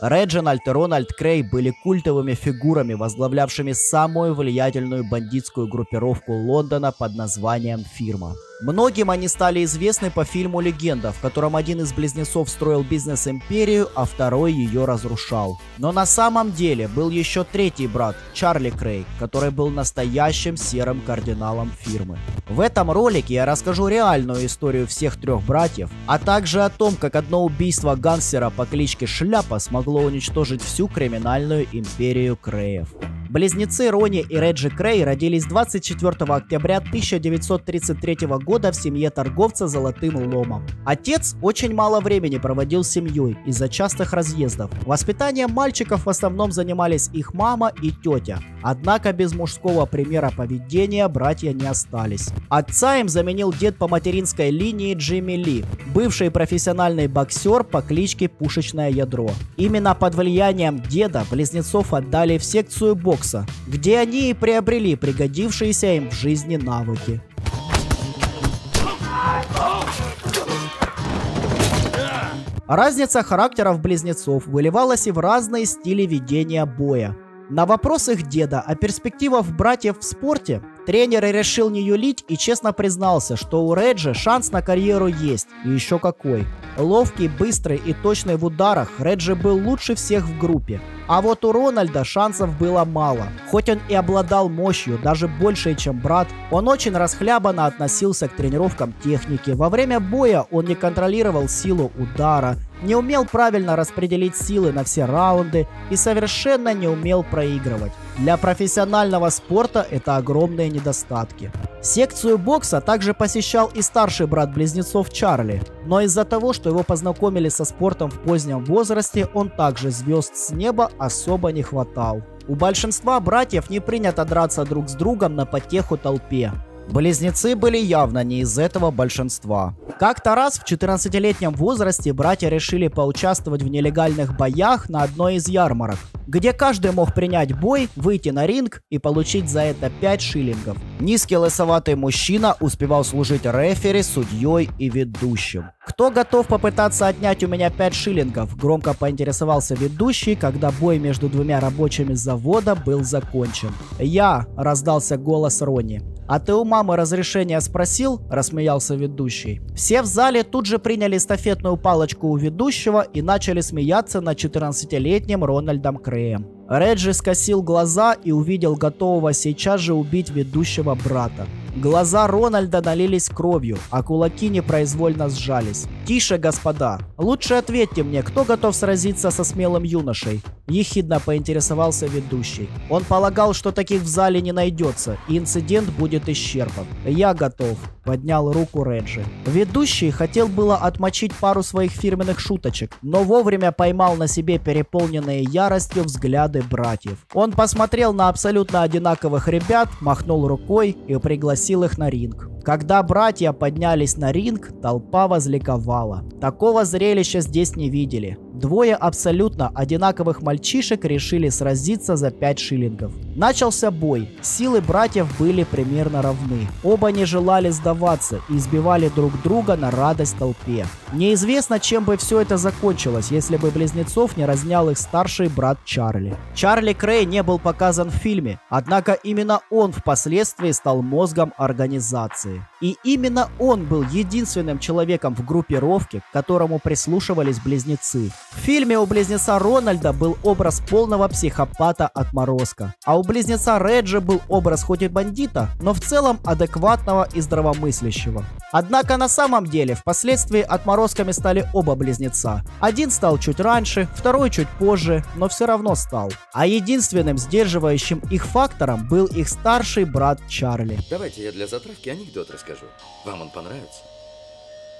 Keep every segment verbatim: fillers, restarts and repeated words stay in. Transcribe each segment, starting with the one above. Реджинальд и Рональд Крей были культовыми фигурами, возглавлявшими самую влиятельную бандитскую группировку Лондона под названием «Фирма». Многим они стали известны по фильму «Легенда», в котором один из близнецов строил бизнес-империю, а второй ее разрушал. Но на самом деле был еще третий брат, Чарли Крей, который был настоящим серым кардиналом «Фирмы». В этом ролике я расскажу реальную историю всех трех братьев, а также о том, как одно убийство гангстера по кличке Шляпа смогло уничтожить всю криминальную империю Креев. Близнецы Ронни и Реджи Крей родились двадцать четвёртого октября тысяча девятьсот тридцать третьего года в семье торговца золотым ломом. Отец очень мало времени проводил с семьей из-за частых разъездов. Воспитанием мальчиков в основном занимались их мама и тетя. Однако без мужского примера поведения братья не остались. Отца им заменил дед по материнской линии Джимми Ли, бывший профессиональный боксер по кличке Пушечное Ядро. Именно под влиянием деда близнецов отдали в секцию бокса, где они и приобрели пригодившиеся им в жизни навыки. Разница характеров близнецов выливалась и в разные стили ведения боя. На вопрос их деда о перспективах братьев в спорте тренер решил не юлить и честно признался, что у Реджи шанс на карьеру есть, и еще какой. Ловкий, быстрый и точный в ударах, Реджи был лучше всех в группе. А вот у Рональда шансов было мало. Хоть он и обладал мощью, даже большей, чем брат, он очень расхлябанно относился к тренировкам техники. Во время боя он не контролировал силу удара, не умел правильно распределить силы на все раунды и совершенно не умел проигрывать. Для профессионального спорта это огромные недостатки. Секцию бокса также посещал и старший брат близнецов Чарли, но из-за того, что его познакомили со спортом в позднем возрасте, он также звезд с неба особо не хватал. У большинства братьев не принято драться друг с другом на потеху толпе. Близнецы были явно не из этого большинства. Как-то раз в четырнадцатилетнем возрасте братья решили поучаствовать в нелегальных боях на одной из ярмарок, где каждый мог принять бой, выйти на ринг и получить за это пять шиллингов. Низкий лысоватый мужчина успевал служить рефери, судьей и ведущим. «Кто готов попытаться отнять у меня пять шиллингов?» – громко поинтересовался ведущий, когда бой между двумя рабочими завода был закончен. «Я!» – раздался голос Ронни. «А ты у мамы разрешение спросил?» – рассмеялся ведущий. Все в зале тут же приняли эстафетную палочку у ведущего и начали смеяться над четырнадцатилетним Рональдом Креем. Реджи скосил глаза и увидел готового сейчас же убить ведущего брата. Глаза Рональда налились кровью, а кулаки непроизвольно сжались. «Тише, господа! Лучше ответьте мне, кто готов сразиться со смелым юношей?» – ехидно поинтересовался ведущий. Он полагал, что таких в зале не найдется, и инцидент будет исчерпан. «Я готов», – поднял руку Реджи. Ведущий хотел было отмочить пару своих фирменных шуточек, но вовремя поймал на себе переполненные яростью взгляды братьев. Он посмотрел на абсолютно одинаковых ребят, махнул рукой и пригласил их на ринг. Когда братья поднялись на ринг, толпа возликовала. Такого зрелища здесь не видели. Двое абсолютно одинаковых мальчишек решили сразиться за пять шиллингов. Начался бой. Силы братьев были примерно равны. Оба не желали сдаваться и избивали друг друга на радость толпе. Неизвестно, чем бы все это закончилось, если бы близнецов не разнял их старший брат Чарли. Чарли Крей не был показан в фильме, однако именно он впоследствии стал мозгом организации. И именно он был единственным человеком в группировке, к которому прислушивались близнецы. В фильме у близнеца Рональда был образ полного психопата-отморозка, а у близнеца Реджи был образ хоть и бандита, но в целом адекватного и здравомыслящего. Однако на самом деле впоследствии отморозками стали оба близнеца. Один стал чуть раньше, второй чуть позже, но все равно стал. А единственным сдерживающим их фактором был их старший брат Чарли. Давайте я для затравки анекдот расскажу. Вам он понравится?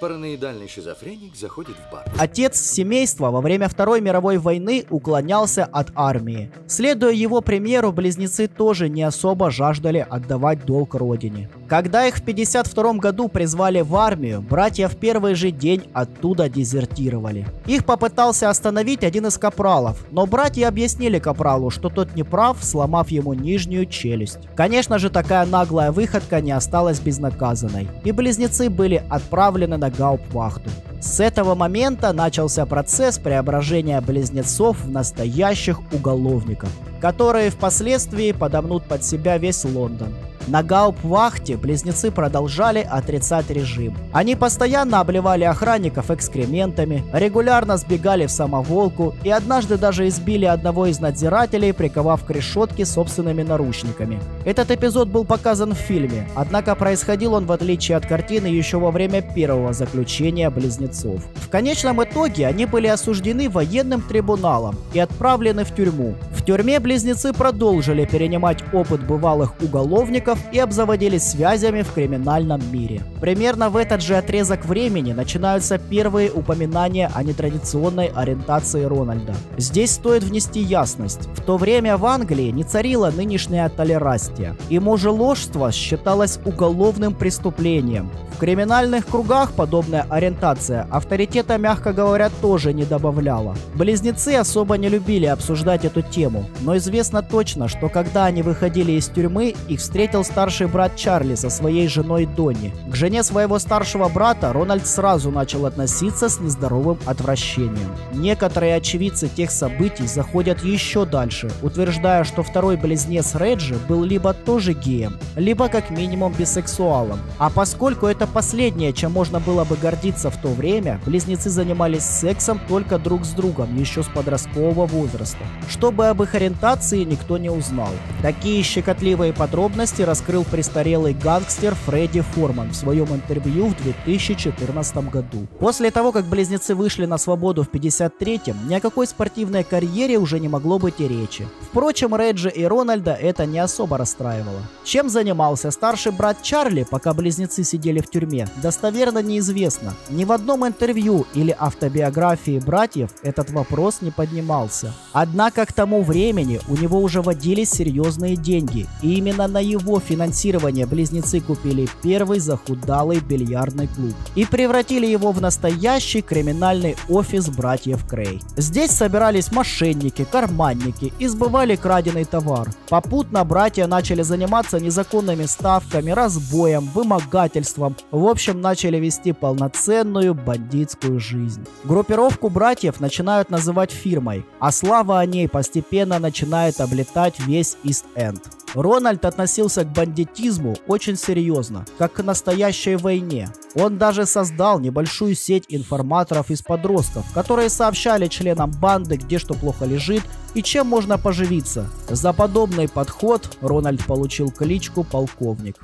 Параноидальный шизофреник заходит в бар. Отец семейства во время Второй мировой войны уклонялся от армии. Следуя его примеру, близнецы тоже не особо жаждали отдавать долг родине. Когда их в пятьдесят втором году призвали в армию, братья в первый же день оттуда дезертировали. Их попытался остановить один из капралов, но братья объяснили капралу, что тот не прав, сломав ему нижнюю челюсть. Конечно же, такая наглая выходка не осталась безнаказанной, и близнецы были отправлены на на гауптвахту. С этого момента начался процесс преображения близнецов в настоящих уголовников, которые впоследствии подомнут под себя весь Лондон. На гауптвахте близнецы продолжали отрицать режим. Они постоянно обливали охранников экскрементами, регулярно сбегали в самоволку и однажды даже избили одного из надзирателей, приковав к решетке собственными наручниками. Этот эпизод был показан в фильме, однако происходил он, в отличие от картины, еще во время первого заключения близнецов. В конечном итоге они были осуждены военным трибуналом и отправлены в тюрьму. В тюрьме близнецы продолжили перенимать опыт бывалых уголовников и обзаводились связями в криминальном мире. Примерно в этот же отрезок времени начинаются первые упоминания о нетрадиционной ориентации Рональда. Здесь стоит внести ясность. В то время в Англии не царила нынешняя толерастия, и мужеложство считалось уголовным преступлением. В криминальных кругах подобная ориентация авторитета, мягко говоря, тоже не добавляла. Близнецы особо не любили обсуждать эту тему, но известно точно, что когда они выходили из тюрьмы, их встретил старший брат Чарли со своей женой Донни. К жене своего старшего брата Рональд сразу начал относиться с нездоровым отвращением. Некоторые очевидцы тех событий заходят еще дальше, утверждая, что второй близнец Реджи был либо тоже геем, либо как минимум бисексуалом. А поскольку это последнее, чем можно было бы гордиться в то время, близнецы занимались сексом только друг с другом еще с подросткового возраста, чтобы об их ориентации никто не узнал. Такие щекотливые подробности раскрыл престарелый гангстер Фредди Форман в своем интервью в две тысячи четырнадцатом году. После того, как близнецы вышли на свободу в пятьдесят третьем, ни о какой спортивной карьере уже не могло быть и речи. Впрочем, Реджи и Рональда это не особо расстраивало. Чем занимался старший брат Чарли, пока близнецы сидели в тюрьме, достоверно неизвестно. Ни в одном интервью или автобиографии братьев этот вопрос не поднимался. Однако к тому времени у него уже водились серьезные деньги, и именно на его его финансирование близнецы купили первый захудалый бильярдный клуб и превратили его в настоящий криминальный офис братьев Крей. Здесь собирались мошенники, карманники и сбывали краденый товар. Попутно братья начали заниматься незаконными ставками, разбоем, вымогательством. В общем, начали вести полноценную бандитскую жизнь. Группировку братьев начинают называть фирмой, а слава о ней постепенно начинает облетать весь Ист-Энд. Рональд относился к бандитизму очень серьезно, как к настоящей войне. Он даже создал небольшую сеть информаторов из подростков, которые сообщали членам банды, где что плохо лежит и чем можно поживиться. За подобный подход Рональд получил кличку «Полковник».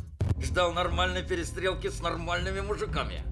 Ждал нормальной перестрелки с нормальными мужиками,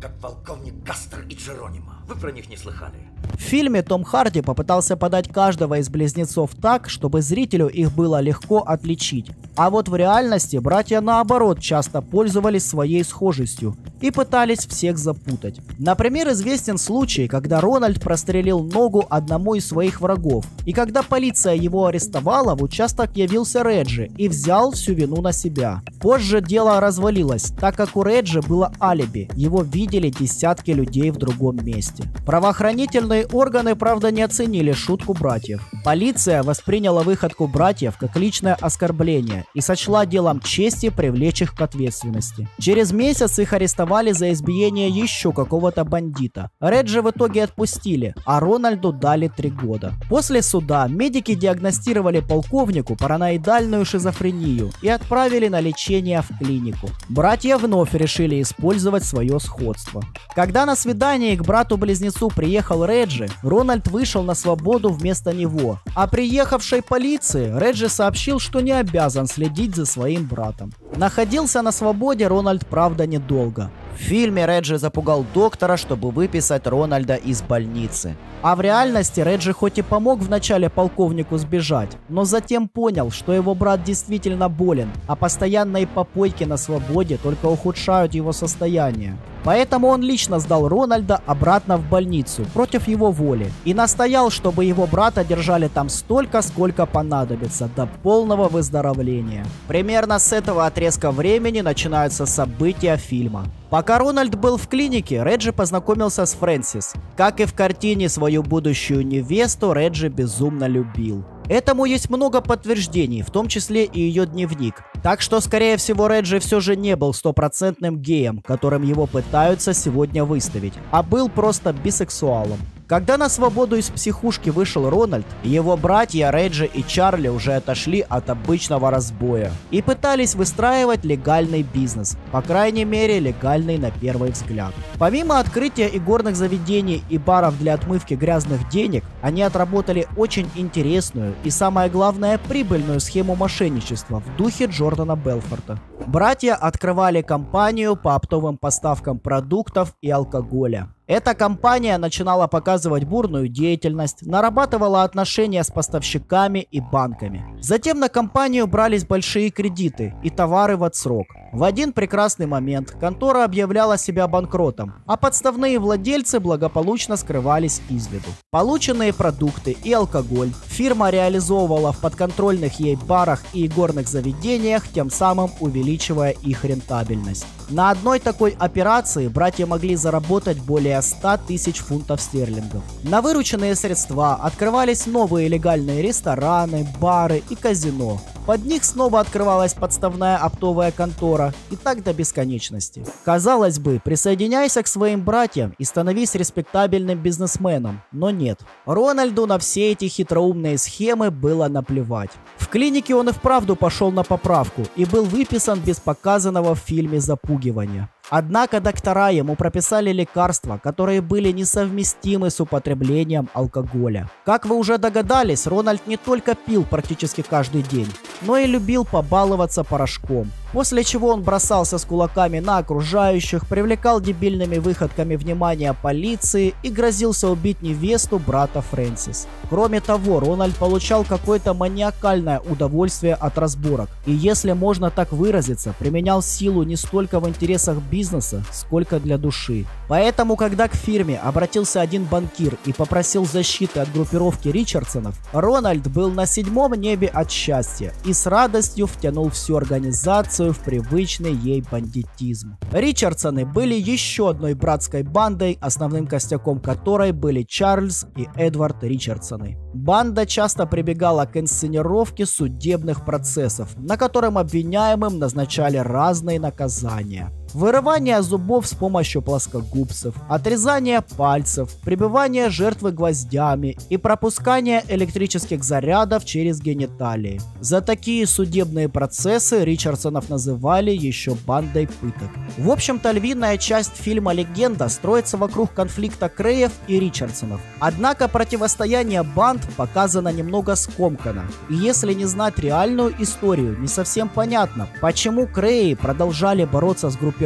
как полковник Кастер и Джеронимо. Вы про них не слыхали? В фильме Том Харди попытался подать каждого из близнецов так, чтобы зрителю их было легко отличить. А вот в реальности братья наоборот часто пользовались своей схожестью и пытались всех запутать. Например, известен случай, когда Рональд прострелил ногу одному из своих врагов. И когда полиция его арестовала, в участок явился Реджи и взял всю вину на себя. Позже дело развалилось, так как у Реджи было алиби, его видели десятки людей в другом месте. Правоохранительные органы, правда, не оценили шутку братьев. Полиция восприняла выходку братьев как личное оскорбление и сочла делом чести привлечь их к ответственности. Через месяц их арестовали за избиение еще какого-то бандита. Реджи в итоге отпустили, а Рональду дали три года. После суда медики диагностировали полковнику параноидальную шизофрению и отправили на лечение в клинику. Братья вновь решили использовать свое сходство. Когда на свидании к брату-близнецу приехал Реджи, Рональд вышел на свободу вместо него, а приехавшей полиции Реджи сообщил, что не обязан следить за своим братом. Находился на свободе Рональд, правда, недолго. В фильме Реджи запугал доктора, чтобы выписать Рональда из больницы. А в реальности Реджи хоть и помог вначале полковнику сбежать, но затем понял, что его брат действительно болен, а постоянные попойки на свободе только ухудшают его состояние. Поэтому он лично сдал Рональда обратно в больницу против его воли и настоял, чтобы его брата держали там столько, сколько понадобится, до полного выздоровления. Примерно с этого отрезка времени начинаются события фильма. Пока Рональд был в клинике, Реджи познакомился с Фрэнсис. Как и в картине, свою будущую невесту Реджи безумно любил. Этому есть много подтверждений, в том числе и ее дневник. Так что, скорее всего, Реджи все же не был стопроцентным геем, которым его пытаются сегодня выставить, а был просто бисексуалом. Когда на свободу из психушки вышел Рональд, его братья Реджи и Чарли уже отошли от обычного разбоя и пытались выстраивать легальный бизнес, по крайней мере легальный на первый взгляд. Помимо открытия игорных заведений и баров для отмывки грязных денег, они отработали очень интересную и, самое главное, прибыльную схему мошенничества в духе Джордана Белфорта. Братья открывали компанию по оптовым поставкам продуктов и алкоголя. Эта компания начинала показывать бурную деятельность, нарабатывала отношения с поставщиками и банками. Затем на компанию брались большие кредиты и товары в отсрок. В один прекрасный момент контора объявляла себя банкротом, а подставные владельцы благополучно скрывались из виду. Полученные продукты и алкоголь фирма реализовывала в подконтрольных ей барах и игорных заведениях, тем самым увеличивая их рентабельность. На одной такой операции братья могли заработать более ста тысяч фунтов стерлингов. На вырученные средства открывались новые легальные рестораны, бары и казино. Под них снова открывалась подставная оптовая контора, и так до бесконечности. Казалось бы, присоединяйся к своим братьям и становись респектабельным бизнесменом, но нет. Рональду на все эти хитроумные схемы было наплевать. В клинике он и вправду пошел на поправку и был выписан без показанного в фильме запугивания. Однако доктора ему прописали лекарства, которые были несовместимы с употреблением алкоголя. Как вы уже догадались, Рональд не только пил практически каждый день, но и любил побаловаться порошком. После чего он бросался с кулаками на окружающих, привлекал дебильными выходками внимание полиции и грозился убить невесту брата Фрэнсис. Кроме того, Рональд получал какое-то маниакальное удовольствие от разборок и, если можно так выразиться, применял силу не столько в интересах бизнеса, сколько для души. Поэтому, когда к фирме обратился один банкир и попросил защиты от группировки Ричардсонов, Рональд был на седьмом небе от счастья и с радостью втянул всю организацию в привычный ей бандитизм. Ричардсоны были еще одной братской бандой, основным костяком которой были Чарльз и Эдвард Ричардсоны. Банда часто прибегала к инсценировке судебных процессов, на котором обвиняемым назначали разные наказания. Вырывание зубов с помощью плоскогубцев, отрезание пальцев, прибивание жертвы гвоздями и пропускание электрических зарядов через гениталии. За такие судебные процессы Ричардсонов называли еще бандой пыток. В общем-то, львиная часть фильма «Легенда» строится вокруг конфликта Креев и Ричардсонов. Однако противостояние банд показано немного скомканно. И если не знать реальную историю, не совсем понятно, почему Креи продолжали бороться с группировкой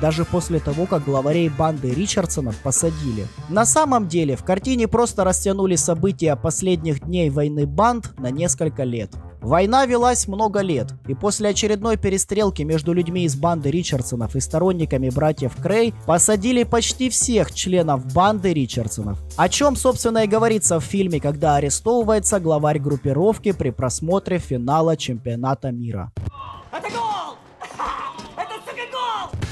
даже после того, как главарей банды Ричардсонов посадили. На самом деле, в картине просто растянули события последних дней войны банд на несколько лет. Война велась много лет, и после очередной перестрелки между людьми из банды Ричардсонов и сторонниками братьев Крей посадили почти всех членов банды Ричардсонов. О чем, собственно, и говорится в фильме, когда арестовывается главарь группировки при просмотре финала чемпионата мира.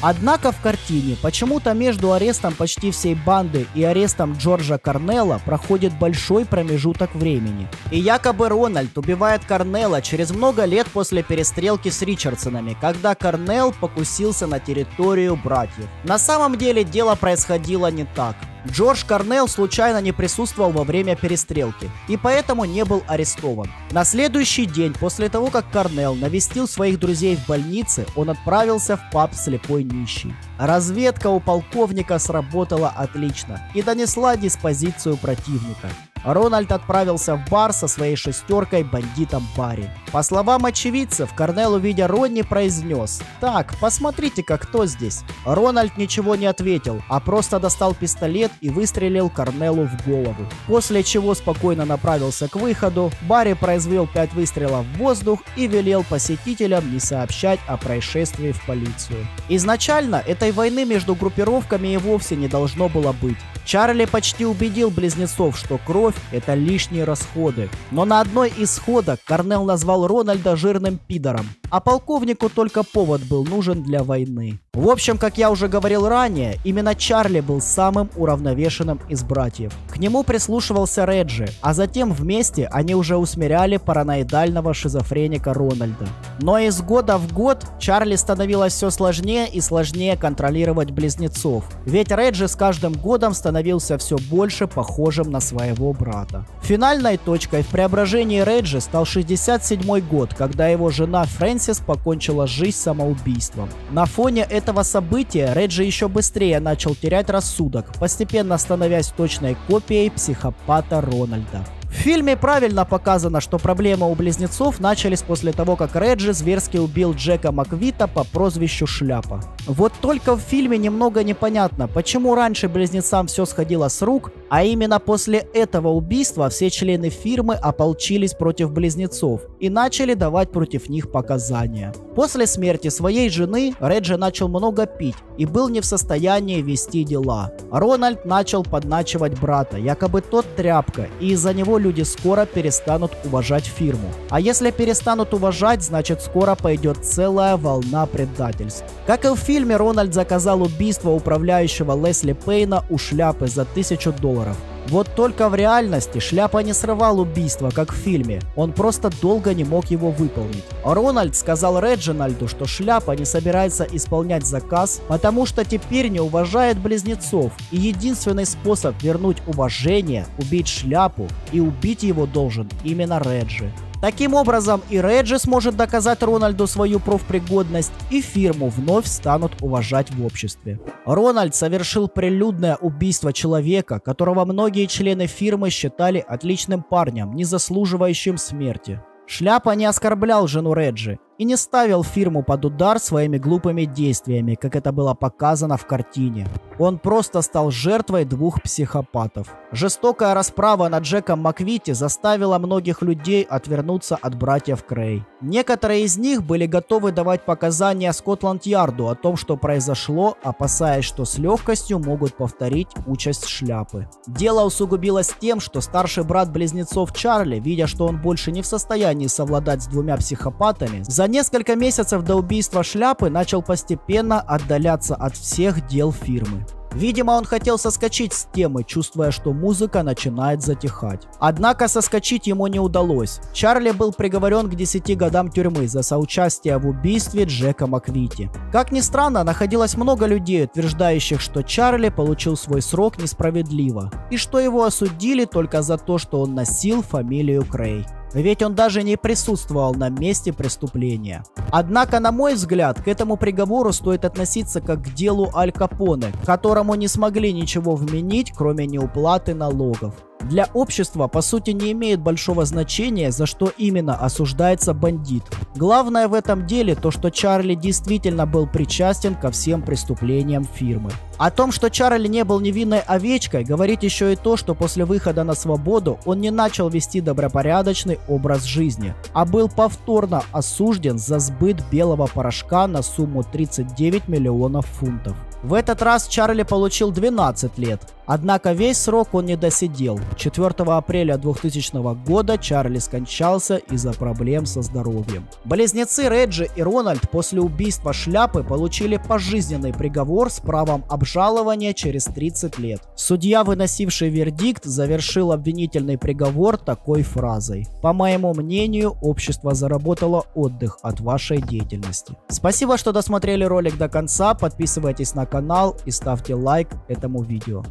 Однако в картине почему-то между арестом почти всей банды и арестом Джорджа Корнелла проходит большой промежуток времени. И якобы Рональд убивает Корнелла через много лет после перестрелки с Ричардсонами, когда Корнелл покусился на территорию братьев. На самом деле дело происходило не так. Джордж Корнелл случайно не присутствовал во время перестрелки и поэтому не был арестован. На следующий день после того, как Корнелл навестил своих друзей в больнице, он отправился в паб «Слепой нищий». Разведка у полковника сработала отлично и донесла диспозицию противника. Рональд отправился в бар со своей шестеркой бандитом Барри. По словам очевидцев, Корнелл, увидя Ронни, произнес: «Так, посмотрите-ка, кто здесь». Рональд ничего не ответил, а просто достал пистолет и выстрелил Корнеллу в голову. После чего спокойно направился к выходу. Барри произвел пять выстрелов в воздух и велел посетителям не сообщать о происшествии в полицию. Изначально этой войны между группировками и вовсе не должно было быть. Чарли почти убедил близнецов, что кровь миллионов – это лишние расходы. Но на одной из сходок Корнелл назвал Рональда жирным пидором, а полковнику только повод был нужен для войны. В общем, как я уже говорил ранее, именно Чарли был самым уравновешенным из братьев. К нему прислушивался Реджи, а затем вместе они уже усмиряли параноидального шизофреника Рональда. Но из года в год Чарли становилось все сложнее и сложнее контролировать близнецов, ведь Реджи с каждым годом становился все больше похожим на своего брата. Финальной точкой в преображении Реджи стал шестьдесят седьмой год, когда его жена Фрэнсис покончила жизнь самоубийством. На фоне этого этого события Реджи еще быстрее начал терять рассудок, постепенно становясь точной копией психопата Рональда. В фильме правильно показано, что проблемы у близнецов начались после того, как Реджи зверски убил Джека Маквита по прозвищу Шляпа. Вот только в фильме немного непонятно, почему раньше близнецам все сходило с рук, а именно после этого убийства все члены фирмы ополчились против близнецов и начали давать против них показания. После смерти своей жены Реджи начал много пить и был не в состоянии вести дела. Рональд начал подначивать брата, якобы тот тряпка, и из-за него люди скоро перестанут уважать фирму. А если перестанут уважать, значит скоро пойдет целая волна предательств. Как и в фильме, Рональд заказал убийство управляющего Лесли Пейна у Шляпы за тысячу долларов. Вот только в реальности Шляпа не срывал убийство, как в фильме, он просто долго не мог его выполнить. Рональд сказал Реджинальду, что Шляпа не собирается исполнять заказ, потому что теперь не уважает близнецов, и единственный способ вернуть уважение – убить Шляпу, и убить его должен именно Реджи. Таким образом, и Реджи сможет доказать Рональду свою профпригодность, и фирму вновь станут уважать в обществе. Рональд совершил прилюдное убийство человека, которого многие члены фирмы считали отличным парнем, не заслуживающим смерти. Шляпа не оскорблял жену Реджи и не ставил фирму под удар своими глупыми действиями, как это было показано в картине. Он просто стал жертвой двух психопатов. Жестокая расправа над Джеком Маквите заставила многих людей отвернуться от братьев Крей. Некоторые из них были готовы давать показания Скотланд-Ярду о том, что произошло, опасаясь, что с легкостью могут повторить участь Шляпы. Дело усугубилось тем, что старший брат близнецов Чарли, видя, что он больше не в состоянии совладать с двумя психопатами, за несколько месяцев до убийства Шляпы начал постепенно отдаляться от всех дел фирмы. Видимо, он хотел соскочить с темы, чувствуя, что музыка начинает затихать. Однако соскочить ему не удалось. Чарли был приговорен к десяти годам тюрьмы за соучастие в убийстве Джека Маквити. Как ни странно, находилось много людей, утверждающих, что Чарли получил свой срок несправедливо, и что его осудили только за то, что он носил фамилию Крей. Ведь он даже не присутствовал на месте преступления. Однако, на мой взгляд, к этому приговору стоит относиться как к делу Аль Капоне, которому не смогли ничего вменить, кроме неуплаты налогов. Для общества, по сути, не имеет большого значения, за что именно осуждается бандит. Главное в этом деле то, что Чарли действительно был причастен ко всем преступлениям фирмы. О том, что Чарли не был невинной овечкой, говорит еще и то, что после выхода на свободу он не начал вести добропорядочный образ жизни, а был повторно осужден за сбыт белого порошка на сумму тридцать девять миллионов фунтов. В этот раз Чарли получил двенадцать лет, однако весь срок он не досидел. четвёртого апреля двухтысячного года Чарли скончался из-за проблем со здоровьем. Близнецы Реджи и Рональд после убийства Шляпы получили пожизненный приговор с правом обжалования через тридцать лет. Судья, выносивший вердикт, завершил обвинительный приговор такой фразой: «По моему мнению, общество заработало отдых от вашей деятельности». Спасибо, что досмотрели ролик до конца, подписывайтесь на канал канал и ставьте лайк этому видео.